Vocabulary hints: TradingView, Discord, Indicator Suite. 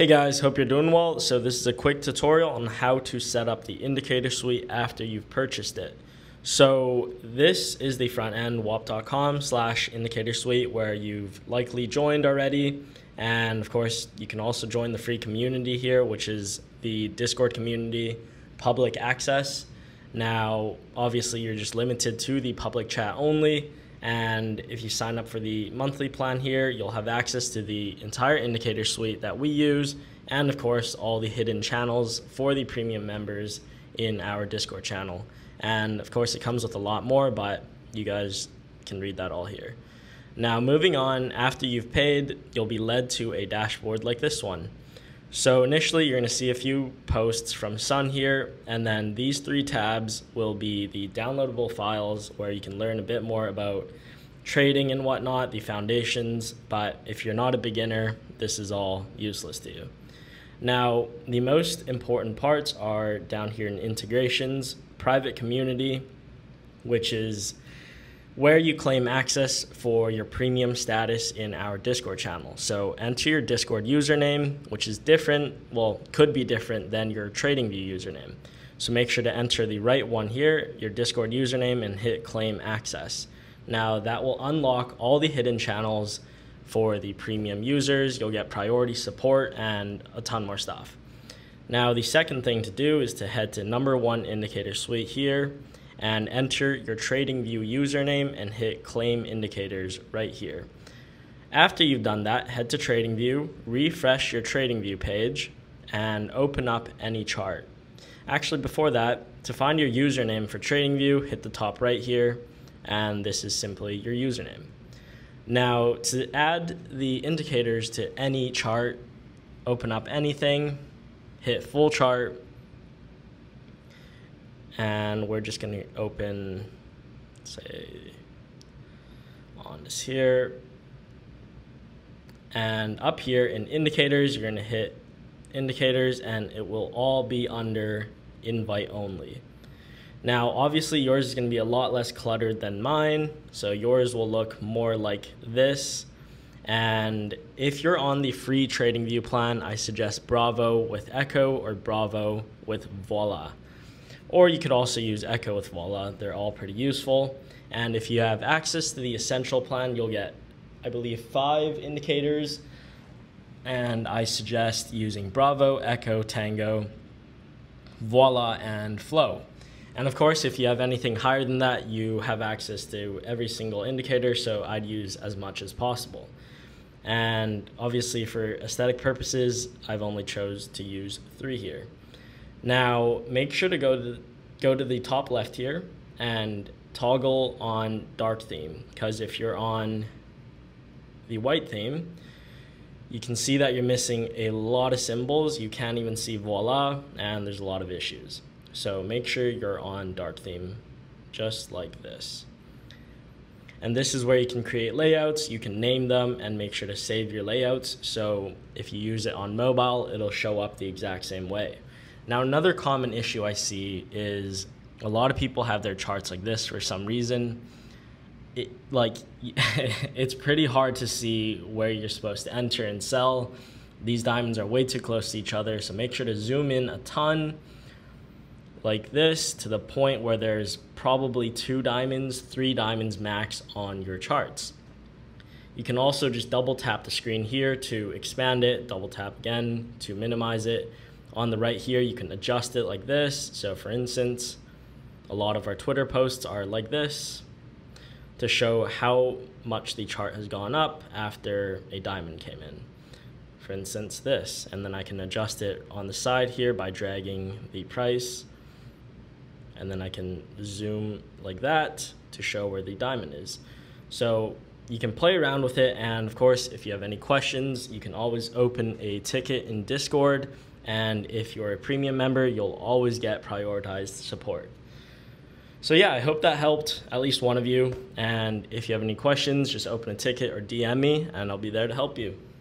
Hey guys, hope you're doing well. So this is a quick tutorial on how to set up the Indicator Suite after you've purchased it. So this is the front end, wop.com/indicatorsuite, where you've likely joined already. And of course, you can also join the free community here, which is the Discord community, public access. Now, obviously you're just limited to the public chat only. And if you sign up for the monthly plan here, you'll have access to the entire Indicator Suite that we use, and of course, all the hidden channels for the premium members in our Discord channel. And of course, it comes with a lot more, but you guys can read that all here. Now, moving on, after you've paid, you'll be led to a dashboard like this one. So initially, you're going to see a few posts from Sun here, and then these three tabs will be the downloadable files where you can learn a bit more about trading and whatnot, the foundations, but if you're not a beginner, this is all useless to you. Now, the most important parts are down here in integrations, private community, which is where you claim access for your premium status in our Discord channel. So enter your Discord username, which is different, well, could be different than your TradingView username. So make sure to enter the right one here, your Discord username, and hit claim access. Now that will unlock all the hidden channels for the premium users. You'll get priority support and a ton more stuff. Now the second thing to do is to head to number one Indicator Suite here, and enter your TradingView username and hit claim indicators right here. After you've done that, head to TradingView, refresh your TradingView page, and open up any chart. Actually, before that, to find your username for TradingView, hit the top right here, and this is simply your username. Now, to add the indicators to any chart, open up anything, hit full chart, and we're just going to open, say, on this here. And up here in indicators, you're going to hit indicators, and it will all be under invite only. Now, obviously, yours is going to be a lot less cluttered than mine, so yours will look more like this. And if you're on the free TradingView plan, I suggest Bravo with Echo or Bravo with Voila. Or you could also use Echo with Voila. They're all pretty useful. And if you have access to the Essential plan, you'll get, I believe, 5 indicators. And I suggest using Bravo, Echo, Tango, Voila, and Flow. And of course, if you have anything higher than that, you have access to every single indicator, so I'd use as much as possible. And obviously for aesthetic purposes, I've only chose to use 3 here. Now, make sure to go to the top left here and toggle on dark theme, because if you're on the white theme, you can see that you're missing a lot of symbols. You can't even see Voila, and there's a lot of issues. So make sure you're on dark theme, just like this. And this is where you can create layouts, you can name them, and make sure to save your layouts. So if you use it on mobile, it'll show up the exact same way. Now, another common issue I see is a lot of people have their charts like this for some reason. It's pretty hard to see where you're supposed to enter and sell. These diamonds are way too close to each other, so make sure to zoom in a ton like this to the point where there's probably 2 diamonds, 3 diamonds max on your charts. You can also just double tap the screen here to expand it, double tap again to minimize it. On the right here, you can adjust it like this. So for instance, a lot of our Twitter posts are like this to show how much the chart has gone up after a diamond came in. For instance, this, and then I can adjust it on the side here by dragging the price. And then I can zoom like that to show where the diamond is. So you can play around with it. And of course, if you have any questions, you can always open a ticket in Discord. And if you're a premium member, you'll always get prioritized support. So yeah, I hope that helped at least one of you. And if you have any questions, just open a ticket or DM me, and I'll be there to help you.